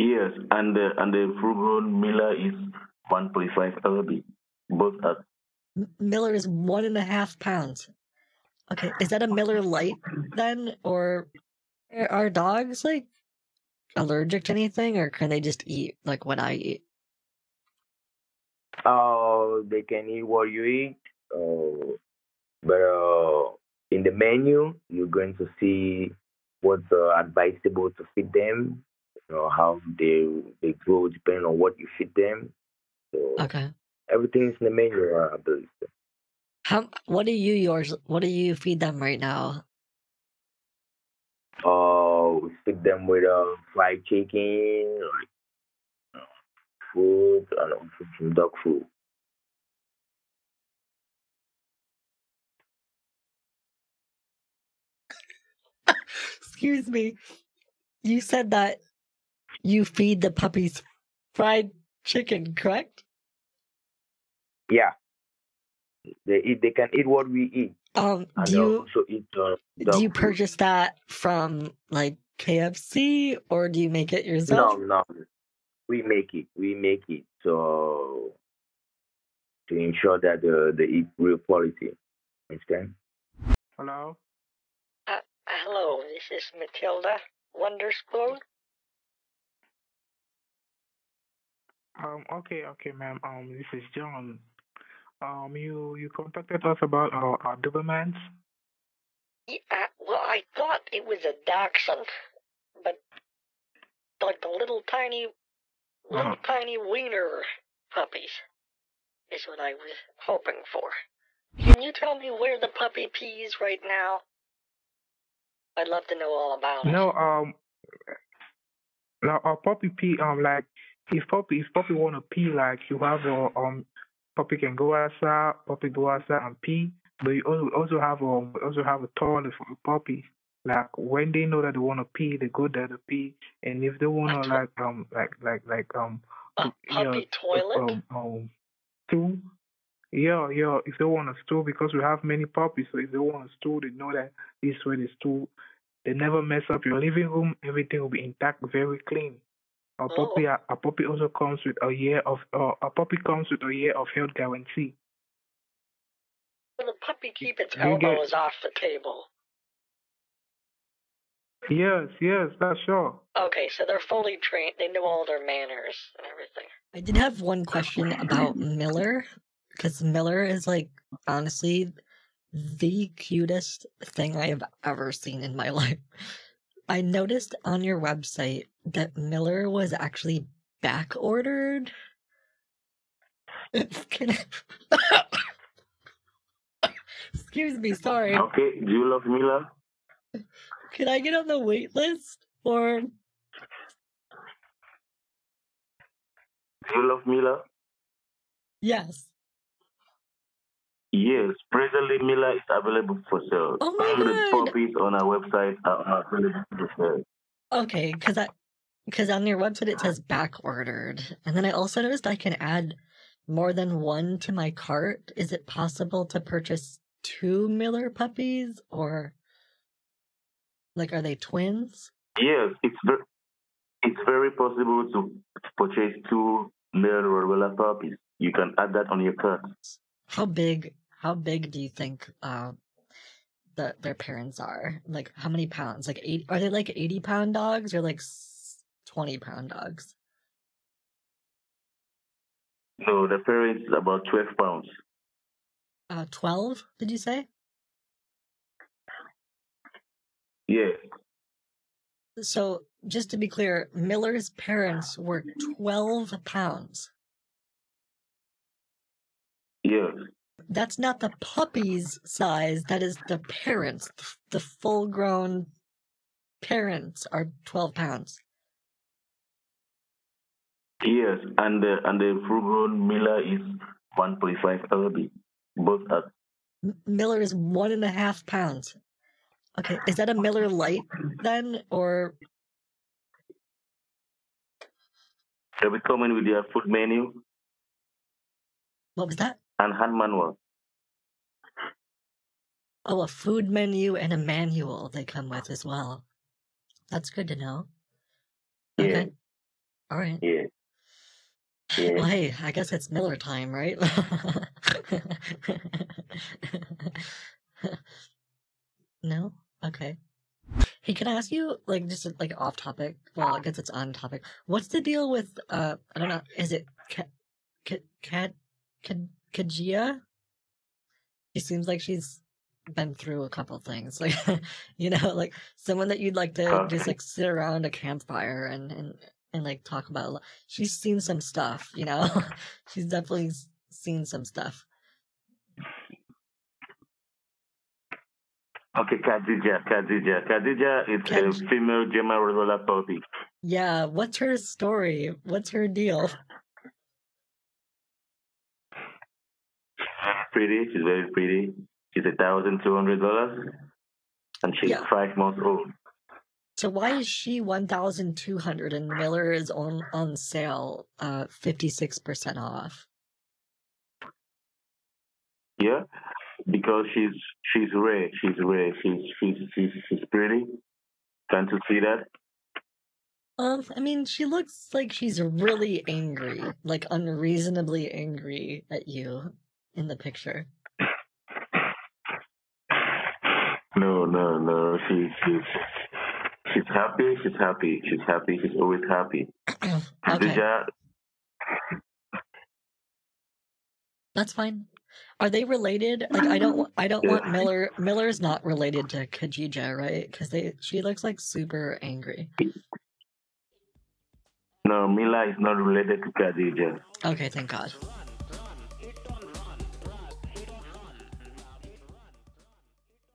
Yes, and the full grown Miller is 1.5 lb. Both are. Miller is 1.5 pounds. Okay, is that a Miller Lite then, or are dogs like allergic to anything, or can they just eat like what I eat? Oh, they can eat what you eat. Oh, but in the menu, you're going to see what's advisable to feed them. You know how they grow depending on what you feed them. So okay, everything is in the menu, I believe. What do you feed them right now? We feed them with fried chicken, food, and some dog food. Excuse me. You said that you feed the puppies fried chicken, correct? Yeah. They can eat what we eat. Do you purchase that from like KFC, or do you make it yourself? No. We make it so to ensure that they eat real quality. Understand? Hello. Hello, this is Matilda Wonderscore. Okay, ma'am. This is John. You contacted us about our Dobermans? Yeah, well, I thought it was a Dachshund, but like the little tiny wiener puppies is what I was hoping for. Can you tell me where the puppy pees right now? I'd love to know all about it. No, our puppy pee, like, if puppy want to pee, like, you have your, puppy can go outside. Puppy go outside and pee. But you also have a toilet for a puppy. Like when they know that they want to pee, they go there to pee. And if they want to stool. Yeah. If they want to stool, because we have many puppies, so if they want to stool, they know that this way they stool. They never mess up your living room. Everything will be intact, very clean. A puppy comes with a year of health guarantee. Will the puppy keep its elbows off the table? Yes, that's sure. Okay, so they're fully trained. They know all their manners and everything. I did have one question about Miller, because Miller is like honestly the cutest thing I have ever seen in my life. I noticed on your website that Miller was actually back ordered. Excuse me, sorry. Okay, do you love Miller? Can I get on the wait list? Or do you love Miller? Yes. Yes, presently Miller is available for sale. Oh my God. The puppies on our website are available for sale. Okay, because on your website it says back ordered, and then I also noticed I can add more than one to my cart. Is it possible to purchase 2 Miller puppies, or like are they twins? Yes, it's very possible to purchase 2 Miller puppies. You can add that on your cart. How big do you think their parents are? Like how many pounds? Like 80? Are they like 80-pound dogs or like 20-pound dogs? No, the parents is about 12 pounds. 12? Did you say? Yeah. So just to be clear, Miller's parents were 12 pounds. Yes. That's not the puppy's size. That is the parents. The full-grown parents are 12 pounds. Yes, and the full-grown Miller is 1.5 lb. Both are. Miller is 1.5 pounds. Okay, is that a Miller Lite then, or? They'll be coming with their food menu. What was that? And hand manual. Oh, a food menu and a manual they come with as well. That's good to know. Yeah. Okay. All right. Yeah. Yeah. Well, hey, I guess it's Miller time, right? No? Okay. Hey, can I ask you, like, just, like, off topic? Well, I guess it's on topic. What's the deal with, I don't know, is it Khadija? She seems like she's been through a couple things, like, you know, like, someone that you'd like to just, like, sit around a campfire and like, talk about a lot. She's seen some stuff, you know? She's definitely seen some stuff. Okay, Khadija is a female Gemma Riddola poppy. Yeah, what's her story? What's her deal? Pretty, she's very pretty. She's $1,200 and she's 5 months old. So why is she $1,200 and Miller is on sale 56% off? Yeah, because she's rare. She's pretty. Can't you see that? I mean, she looks like she's really angry, like unreasonably angry at you in the picture. No. She's happy. She's always happy. Okay. That's fine. Are they related? Like, I don't want Miller. Miller's not related to Khadija, right? Because she looks like super angry. No, Mila is not related to Khadija. Okay, thank God.